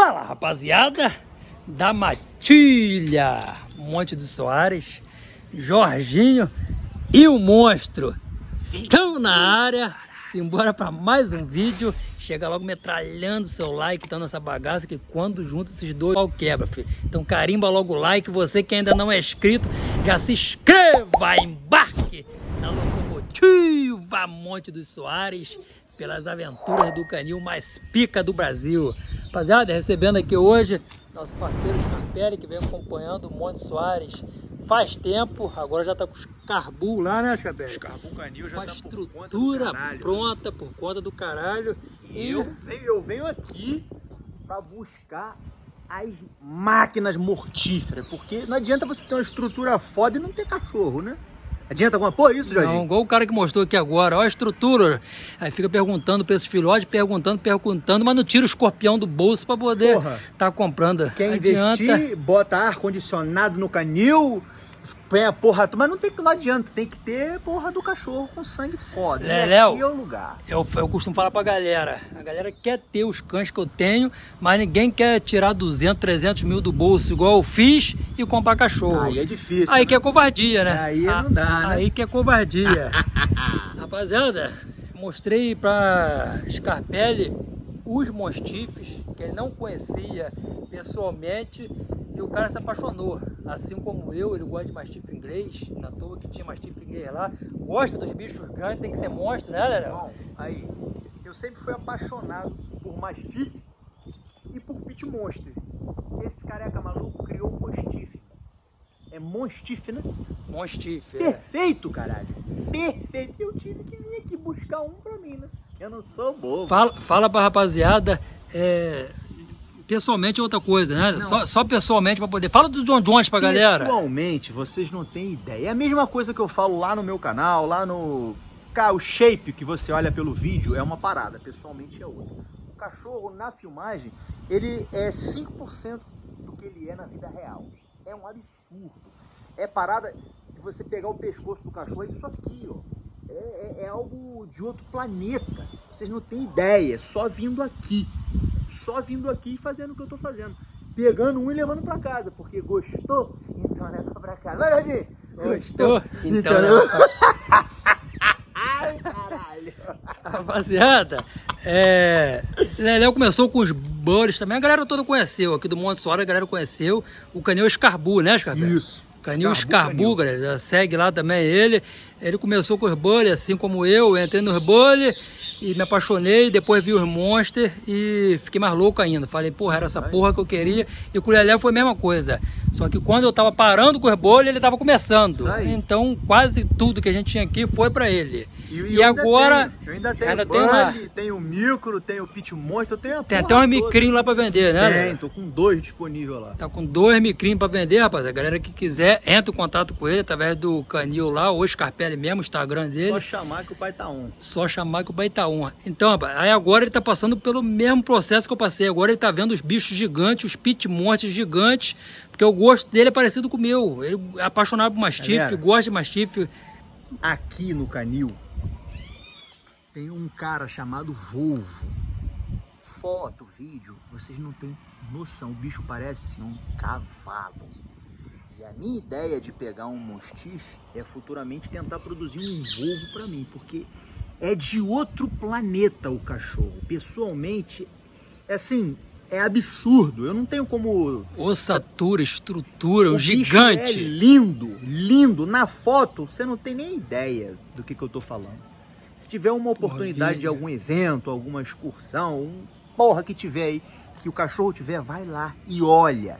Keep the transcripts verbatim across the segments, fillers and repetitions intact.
Fala, rapaziada da Matilha, Monte dos Soares, Jorginho e o Monstro estão na área. Simbora para mais um vídeo. Chega logo metralhando seu like, tá nessa bagaça, que quando junta esses dois, o pau quebra, filho. Então carimba logo o like. Você que ainda não é inscrito, já se inscreva, embarque na locomotiva Monte dos Soares, pelas aventuras do canil mais pica do Brasil. Rapaziada, recebendo aqui hoje nosso parceiro Scarpelli, que vem acompanhando o Monte Soares faz tempo. Agora já tá com o Scarbull lá, né, Scarpelli? Scarbull canil já tá com a estrutura pronta por conta do caralho. E eu venho, eu venho aqui para buscar as máquinas mortíferas, porque não adianta você ter uma estrutura foda e não ter cachorro, né? Adianta alguma coisa isso, Jorginho? Não, igual o cara que mostrou aqui agora, olha a estrutura. Aí fica perguntando para esses filhotes, perguntando, perguntando, mas não tira o escorpião do bolso para poder estar tá comprando. Quer adianta. Investir, bota ar-condicionado no canil, põe a porra, mas não, tem, não adianta, tem que ter porra do cachorro com sangue foda. É, Léo, aqui é o lugar. Eu, eu costumo falar pra galera, a galera quer ter os cães que eu tenho, mas ninguém quer tirar duzentos, trezentos mil do bolso, igual eu fiz, e comprar cachorro. Aí é difícil. Aí, né? Que é covardia, né? Aí a, não dá, né? Aí que é covardia. Rapaziada, mostrei pra Scarpelli os mostifes, que ele não conhecia pessoalmente, e o cara se apaixonou. Assim como eu, ele gosta de mastife inglês, na toa que tinha mastife inglês lá. Gosta dos bichos grandes, tem que ser monstro, né, galera? Bom, aí, eu sempre fui apaixonado por mastife e por pit monster. Esse careca maluco criou o monstife. É monstife, né? Monstife, perfeito, é. Caralho. Perfeito. Eu tive que vir aqui buscar um pra mim, né? Eu não sou bobo. Fala, fala pra rapaziada, é... pessoalmente é outra coisa, né? Só, só pessoalmente para poder... Fala do John Jones pra galera. Pessoalmente, vocês não têm ideia. É a mesma coisa que eu falo lá no meu canal, lá no... Cara, o shape que você olha pelo vídeo é uma parada, pessoalmente é outra. O cachorro, na filmagem, ele é cinco por cento do que ele é na vida real. É um absurdo. É parada de você pegar o pescoço do cachorro, é isso aqui, ó. É, é, é algo de outro planeta. Vocês não têm ideia, só vindo aqui. Só vindo aqui e fazendo o que eu tô fazendo. Pegando um e levando pra casa. Porque gostou? Então leva pra casa. Vai, Jorginho! Gostou? Então leva pra casa. Ai, caralho! Rapaziada, é... Léo começou com os bullies também. A galera toda conheceu. Aqui do Monte Soares a galera conheceu. O canil Scarbull, né, Scarbull? Isso. Canil Scarbull, galera. Segue lá também ele. Ele começou com os bullies, assim como eu. Eu entrei nos bullies e me apaixonei, depois vi os monsters e fiquei mais louco ainda. Falei, porra, era essa porra que eu queria. E o Culelê foi a mesma coisa. Só que quando eu tava parando com os bolhos, ele tava começando. Então quase tudo que a gente tinha aqui foi pra ele. E, e agora... Tenho, eu ainda tenho ainda bully, tenho, tenho o micro, tenho o pit monster, eu tenho a Tem até um micrinho lá pra vender, né? Tem, tô com dois disponível lá. Tá com dois micrinhos pra vender, rapaz. A galera que quiser, entra em contato com ele através do canil lá, ou Scarpelli mesmo, o Instagram dele. Só chamar que o pai tá on. Só chamar que o pai tá on. Então, rapaz, aí agora ele tá passando pelo mesmo processo que eu passei. Agora ele tá vendo os bichos gigantes, os pit monsters gigantes, porque o gosto dele é parecido com o meu. Ele é apaixonado por mastife, galera, gosta de mastife. Aqui no canil tem um cara chamado Volvo. Foto, vídeo, vocês não têm noção. O bicho parece um cavalo. E a minha ideia de pegar um monstife é futuramente tentar produzir um Volvo para mim, porque é de outro planeta o cachorro. Pessoalmente, é assim, é absurdo. Eu não tenho como... Ossatura, estrutura, o gigante. É lindo, lindo. Na foto, você não tem nem ideia do que, que eu tô falando. Se tiver uma oportunidade porra, de algum evento, alguma excursão, um porra que tiver aí, que o cachorro tiver, vai lá e olha.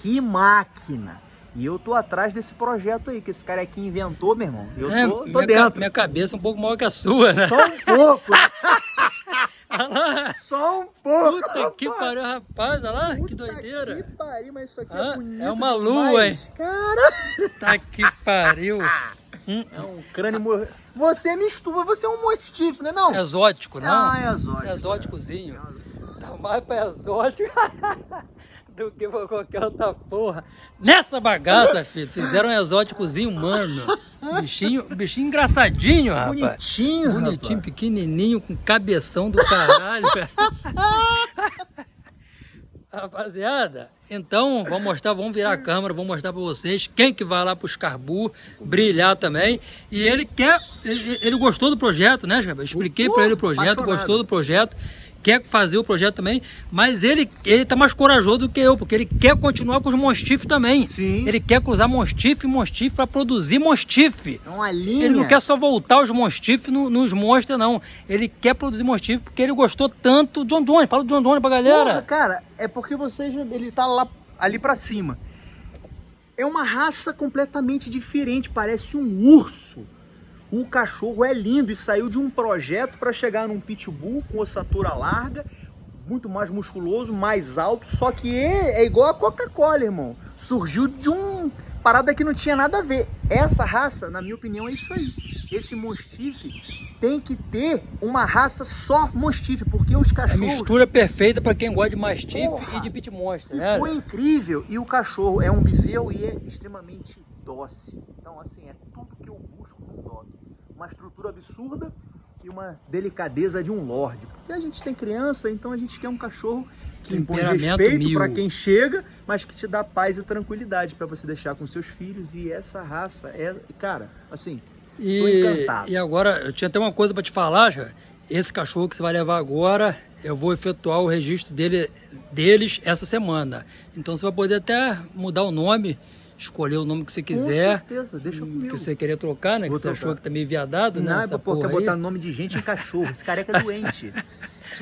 Que máquina! E eu tô atrás desse projeto aí, que esse cara aqui inventou, meu irmão. Eu é, tô, tô minha dentro. Ca minha cabeça é um pouco maior que a sua, né? Só um pouco. Só um pouco. Puta rapaz. Que pariu, rapaz. Olha lá, puta que doideira. Que pariu, mas isso aqui ah, é bonito. É uma lua, hein? Cara. Tá que pariu. É um crânio... Mor... Você mistura, você é um monstife, né não? É exótico, né? Ah, é exótico. É exóticozinho. É exótico. Tá mais pra exótico do que pra qualquer outra porra. Nessa bagaça, filho, fizeram um exóticozinho, mano. Bichinho, bichinho engraçadinho, rapaz. Bonitinho, Bonitinho, rapaz. Pequenininho, com cabeção do caralho. Rapaziada, então vou mostrar, vamos virar a câmera, vou mostrar pra vocês quem que vai lá pro Scarbull brilhar também. E ele quer, ele, ele gostou do projeto, né, Scarbull? Expliquei uh, pra ele o projeto, apaixonado. Gostou do projeto, quer fazer o projeto também, mas ele, ele tá mais corajoso do que eu, porque ele quer continuar com os monstife também. Sim. Ele quer cruzar monstife e monstife pra produzir monstife. É uma linha. Ele não quer só voltar os monstife no, nos monstros, não. Ele quer produzir monstife porque ele gostou tanto do John Doe. Fala do John Doe pra galera. Porra, cara, é porque vocês, ele tá lá, ali pra cima. É uma raça completamente diferente, parece um urso. O cachorro é lindo e saiu de um projeto para chegar num pitbull com ossatura larga, muito mais musculoso, mais alto, só que é igual a Coca-Cola, irmão. Surgiu de uma parada que não tinha nada a ver. Essa raça, na minha opinião, é isso aí. Esse monstife tem que ter uma raça só monstife, porque os cachorros... A mistura perfeita para quem gosta de mastife. Porra, e de pit monster, né? Foi incrível. E o cachorro é um bezerro e é extremamente dócil. Então, assim, é tudo que eu busco num dog. Uma estrutura absurda e uma delicadeza de um lorde. Porque a gente tem criança, então a gente quer um cachorro que impõe respeito para quem chega, mas que te dá paz e tranquilidade para você deixar com seus filhos. E essa raça é, cara, assim, e, tô encantado. E agora, eu tinha até uma coisa para te falar, já. Esse cachorro que você vai levar agora, eu vou efetuar o registro dele, deles essa semana. Então você vai poder até mudar o nome, escolher o nome que você quiser. Com certeza, deixa comigo. Que você queria trocar, né? Vou que trocar. Você achou que tá meio viadado, né? Não, pô, quer botar nome de gente em cachorro. Esse careca é doente.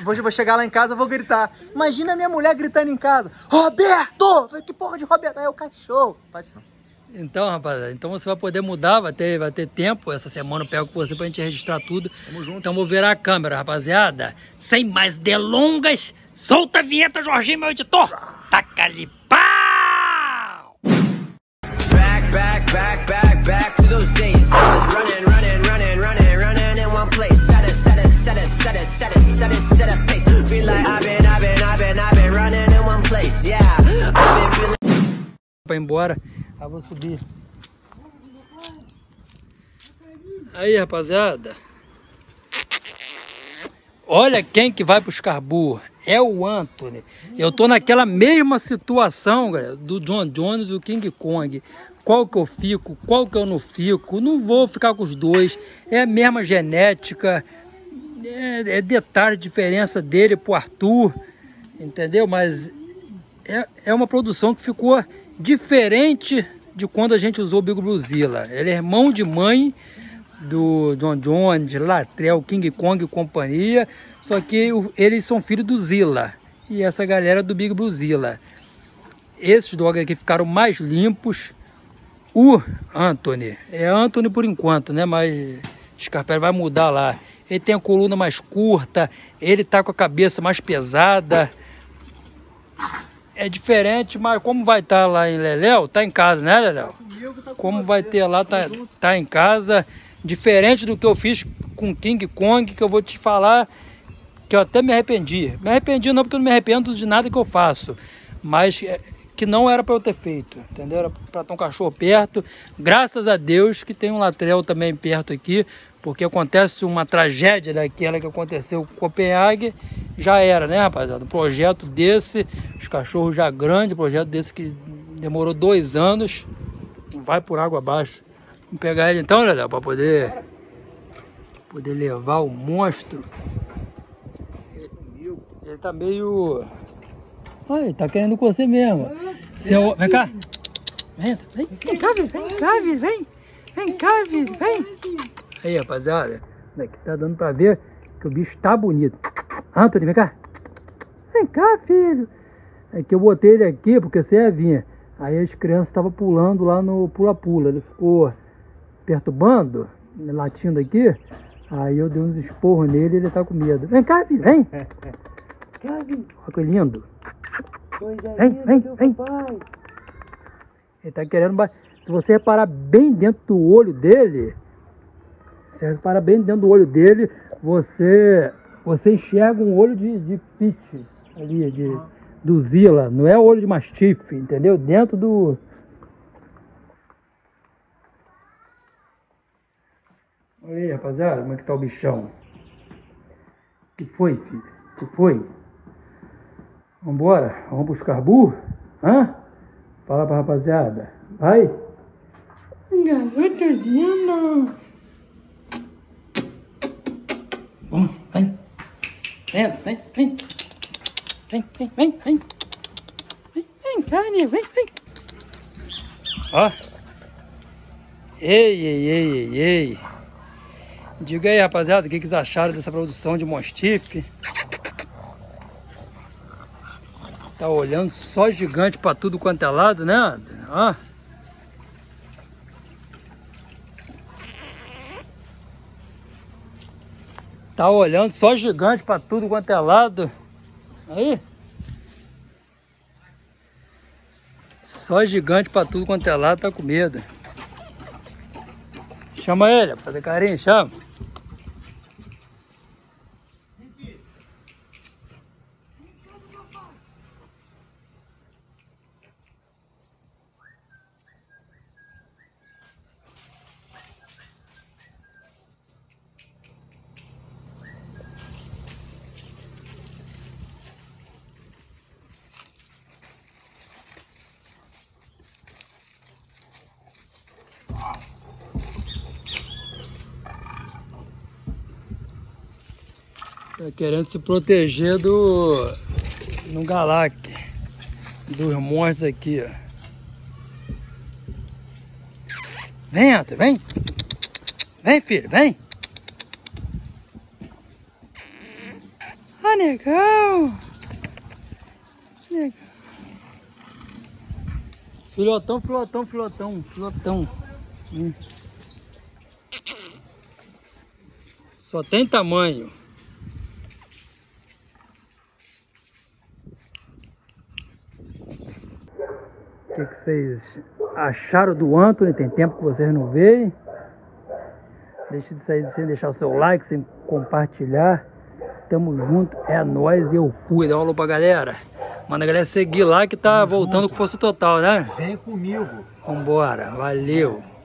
Hoje eu vou chegar lá em casa, vou gritar. Imagina a minha mulher gritando em casa. Roberto! Que porra de Roberto? É o cachorro. Faz não. Então, rapaziada, então você vai poder mudar, vai ter, vai ter tempo. Essa semana eu pego com você pra gente registrar tudo. Tamo junto. Então vou virar a câmera, rapaziada. Sem mais delongas, solta a vinheta, Jorginho, meu editor. Taca ali. Back, back, back to those days. I was running, running, running, running, running in one place. Set it, set it, set it, set it, set it, set it, set it, pace. Feel like I've been, I've been, I've been, I've been running in one place. Yeah, I've been feeling. Pra ir embora, eu vou subir. Aí, rapaziada. Olha quem que vai pro Scarbull. É o Anthony. Eu tô naquela mesma situação, galera, do John Jones e o King Kong. Qual que eu fico, qual que eu não fico, não vou ficar com os dois, é a mesma genética, é, é detalhe, diferença dele pro Arthur, entendeu? Mas é, é uma produção que ficou diferente de quando a gente usou o Big Blue Zilla. Ele é irmão de mãe do John Jones, Latrell, King Kong e companhia, só que eles são filhos do Zilla e essa galera do Big Blue Zilla. Esses dogs aqui ficaram mais limpos. O Anthony, é Anthony por enquanto, né? Mas Scarpelli vai mudar lá. Ele tem a coluna mais curta, ele tá com a cabeça mais pesada. É diferente, mas como vai estar tá lá em Leléu, tá em casa, né, Leléu? Como vai ter lá, tá, tá em casa. Diferente do que eu fiz com King Kong, que eu vou te falar que eu até me arrependi. Me arrependi não, porque eu não me arrependo de nada que eu faço. Mas... que não era para eu ter feito, entendeu? Era para ter um cachorro perto. Graças a Deus que tem um Latrell também perto aqui, porque acontece uma tragédia daquela que aconteceu com Copenhague, já era, né, rapaziada? Um projeto desse, os cachorros já grandes, projeto desse que demorou dois anos, vai por água abaixo. Vamos pegar ele então, Léo, para poder, poder levar o monstro. Ele tá meio... Olha, tá querendo com você mesmo. Seu... Vem cá. Vem, vem, vem cá, vem, vem cá, vem, vem. Vem cá, vem, vem. Aí, rapaziada. Aqui tá dando pra ver que o bicho tá bonito. Anthony, vem cá. Vem cá, filho. É que eu botei ele aqui porque você ia vir. Aí as crianças estavam pulando lá no pula-pula. Ele ficou perturbando, latindo aqui. Aí eu dei uns esporros nele e ele tá com medo. Vem cá, filho, vem. Vem cá, filho. Olha que lindo. Vem, vem, vem. Ele tá querendo bater. Se você reparar bem dentro do olho dele, se reparar bem dentro do olho dele, você, você enxerga um olho de, de pit ali, de, ah. do Zilla. Não é olho de mastife, entendeu? Dentro do... Olha aí, rapaziada, como é que tá o bichão? Que foi, filho? Que foi? Vambora, vamos pro Scarbull? Hã? Fala pra rapaziada. Vai! Garota linda! Vamos, vem! Vem, vem, vem! Vem, vem, vem, vem! Vem, vem, carne, vem, vem! Ó! Ei, ei, ei, ei, ei! Diga aí, rapaziada, o que vocês acharam dessa produção de Monstife? Tá olhando só gigante pra tudo quanto é lado, né, Anthony? Ó. Tá olhando só gigante pra tudo quanto é lado. Aí. Só gigante pra tudo quanto é lado, tá com medo. Chama ele, fazer carinho, chama. Tá querendo se proteger do... no galac. Dos monstros aqui, ó. Vem, Arthur, vem. Vem, filho, vem. Ah, negão. Negão. Filotão, filotão, filotão, filotão. Hum. Só tem tamanho. O que vocês acharam do Anthony? Tem tempo que vocês não veem. Deixe de sair sem deixar o seu like, sem compartilhar. Tamo junto, é nóis, eu fui. Dá um alô pra galera. Manda a galera seguir lá que tá voltando com força total, né? Vem comigo. Vambora, valeu.